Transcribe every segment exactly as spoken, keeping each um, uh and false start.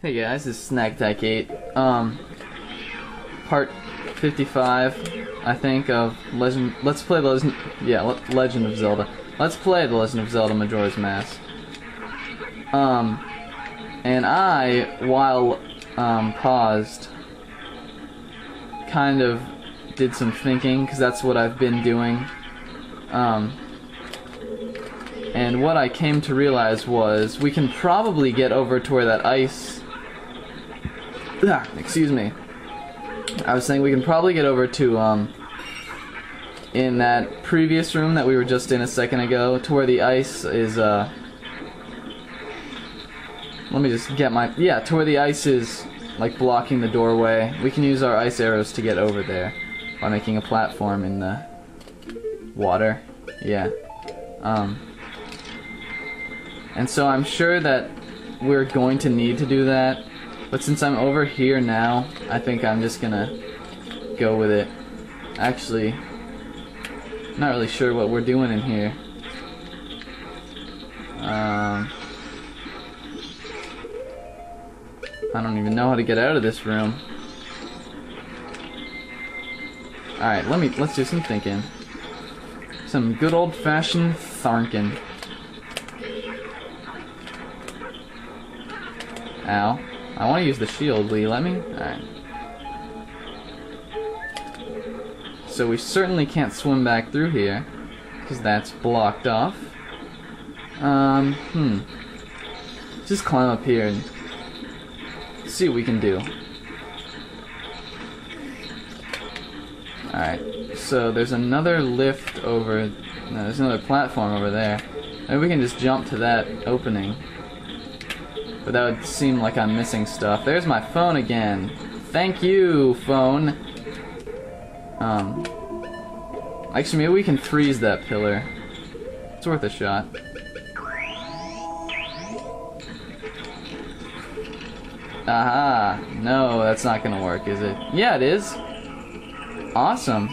Hey guys, this is SnackAttack eight, um, part fifty-five, I think, of Legend, let's play the Legend, yeah, Le Legend of Zelda. Let's play The Legend of Zelda: Majora's Mask. Um, and I, while, um, paused, kind of did some thinking, because that's what I've been doing. Um, and what I came to realize was, we can probably get over to where that ice... Ah, excuse me. I was saying we can probably get over to, um, in that previous room that we were just in a second ago, to where the ice is, uh, let me just get my, yeah, to where the ice is, like, blocking the doorway. We can use our ice arrows to get over there by making a platform in the water. Yeah. Um. And so I'm sure that we're going to need to do that. But since I'm over here now, I think I'm just gonna go with it. Actually, not really sure what we're doing in here. Um, I don't even know how to get out of this room. Alright, let me let's do some thinking. Some good old-fashioned tharnkin. Ow. I want to use the shield, will you let me? Alright. So we certainly can't swim back through here, because that's blocked off. Um, hmm. Just climb up here and see what we can do. Alright, so there's another lift over... No, there's another platform over there. Maybe we can just jump to that opening. But that would seem like I'm missing stuff. There's my phone again. Thank you, phone. Um. Actually, maybe we can freeze that pillar. It's worth a shot. Aha. No, that's not gonna work, is it? Yeah, it is. Awesome.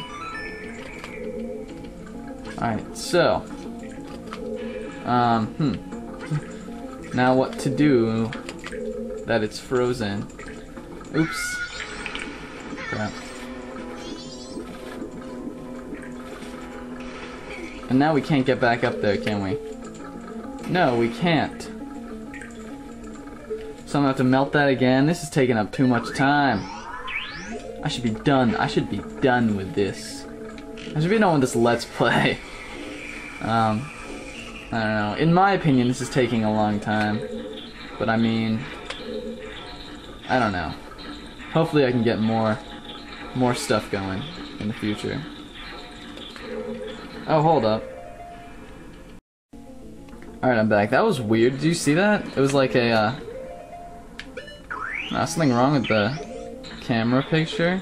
Alright, so. Um, hmm. Now what to do that it's frozen. Oops. Crap. And now we can't get back up there, can we? No, we can't. So I'm gonna have to melt that again. This is taking up too much time. I should be done. I should be done with this. I should be done with this Let's Play. Um... I don't know. In my opinion, this is taking a long time. But I mean, I don't know. Hopefully I can get more more stuff going in the future. Oh, hold up. Alright, I'm back. That was weird. Did you see that? It was like a, uh... Nah, something wrong with the camera picture.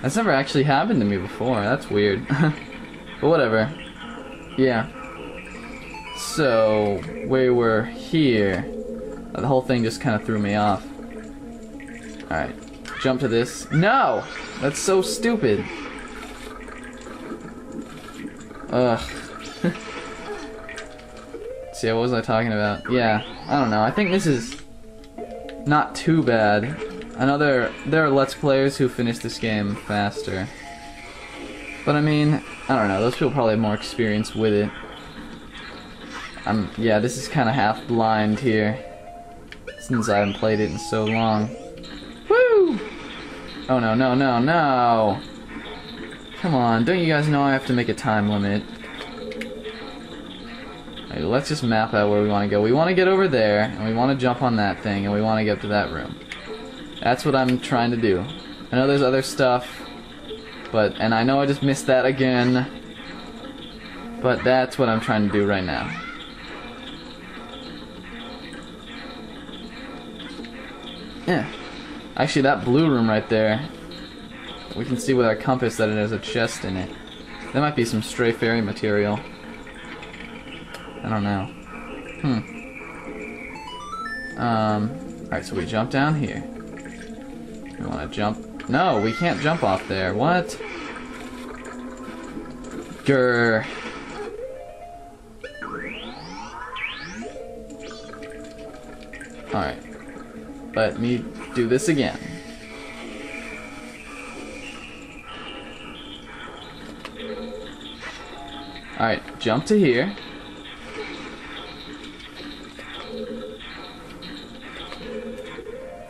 That's never actually happened to me before. That's weird. But whatever. Yeah. So, we were here. The whole thing just kind of threw me off. Alright, jump to this. No! That's so stupid! Ugh. See, what was I talking about? Yeah, I don't know. I think this is not too bad. I know there, there are Let's Players who finish this game faster. But I mean, I don't know. Those people probably have more experience with it. Um, yeah, this is kind of half blind here, since I haven't played it in so long. Woo! Oh no, no, no, no! Come on, don't you guys know I have to make a time limit? Right, let's just map out where we want to go. We want to get over there, and we want to jump on that thing, and we want to get to that room. That's what I'm trying to do. I know there's other stuff, but, and I know I just missed that again, but that's what I'm trying to do right now. Yeah. Actually, that blue room right there, we can see with our compass that it has a chest in it. There might be some stray fairy material. I don't know. Hmm. Um, alright, so we jump down here. We want to jump. No, we can't jump off there. What? Grr. Alright. Let me do this again. Alright, jump to here.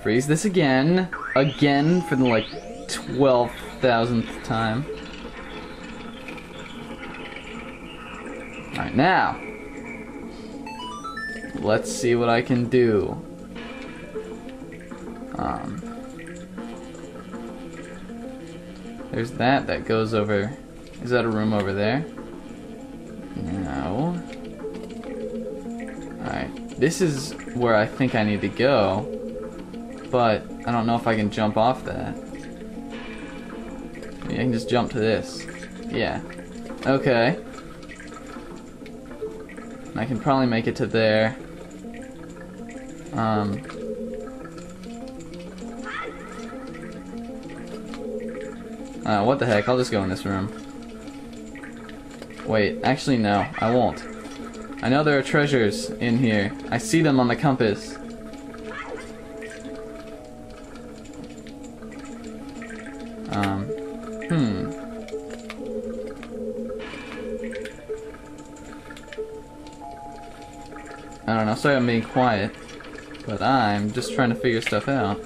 Freeze this again. Again for the like twelve thousandth time. Alright, now. Let's see what I can do. Um, there's that that goes over. Is that a room over there? No. Alright, this is where I think I need to go, but I don't know if I can jump off that. Maybe I can just jump to this. Yeah. Okay. I can probably make it to there. Um, uh, what the heck, I'll just go in this room. Wait, actually no, I won't. I know there are treasures in here. I see them on the compass. Um, hmm. I don't know, sorry I'm being quiet, but I'm just trying to figure stuff out.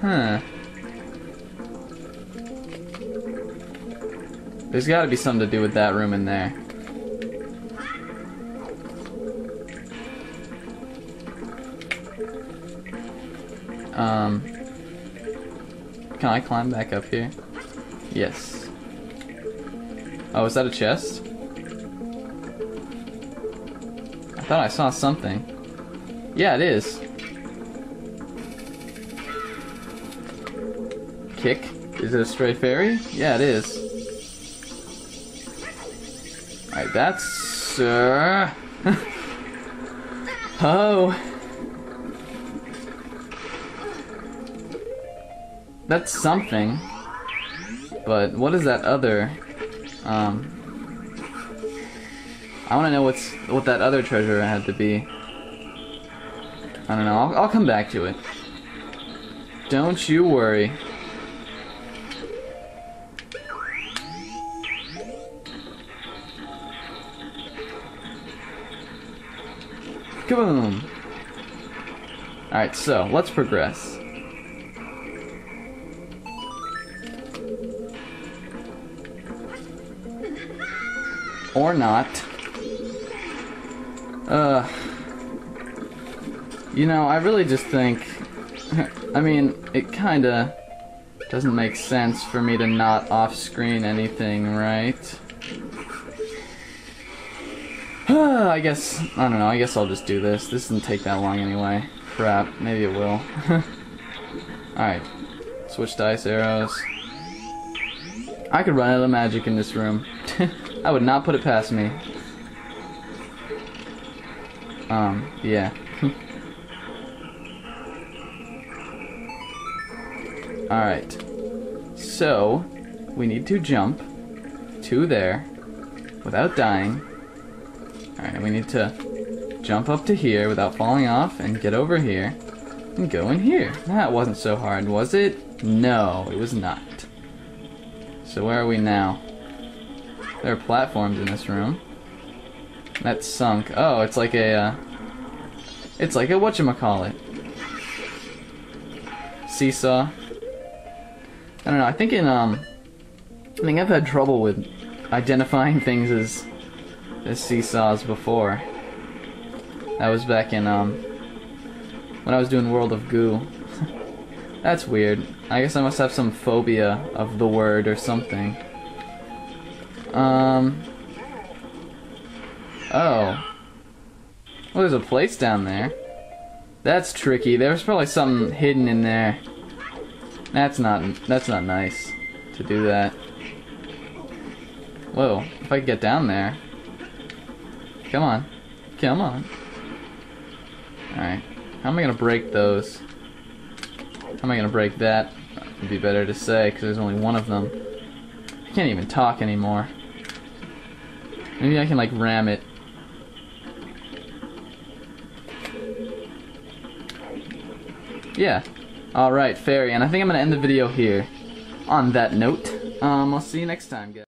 Huh. There's gotta be something to do with that room in there. Um, can I climb back up here? Yes. Oh, is that a chest? I thought I saw something. Yeah, it is. Kick? Is it a stray fairy? Yeah, it is. Alright, that's... sir. Uh, oh. That's something. But what is that other... Um... I want to know what's what that other treasure had to be. I don't know. I'll, I'll come back to it. Don't you worry. Kaboom! Alright, so, let's progress. Or not. Uh, you know, I really just think... I mean, it kinda doesn't make sense for me to not off-screen anything, right? I guess, I don't know, I guess I'll just do this. This doesn't take that long anyway. Crap, maybe it will. Alright, switch dice, arrows. I could run out of magic in this room. I would not put it past me. Um, yeah. Alright. So, we need to jump to there without dying. Alright, we need to jump up to here without falling off and get over here and go in here. That wasn't so hard, was it? No, it was not. So where are we now? There are platforms in this room. That's sunk. Oh, it's like a, uh, it's like a whatchamacallit. Seesaw. I don't know, I think in, um, I think I've had trouble with identifying things as As seesaws before. That was back in um when I was doing World of Goo. That's weird. I guess I must have some phobia of the word or something. Um Oh. Well, there's a place down there. That's tricky. There's probably something hidden in there. That's not that's not nice to do that. Whoa, if I could get down there. Come on. Come on. Alright. How am I going to break those? How am I going to break that? It would be better to say, because there's only one of them. I can't even talk anymore. Maybe I can, like, ram it. yeah. Alright, fairy, and I think I'm gonna end the video here on that note. Um, I'll see you next time, guys.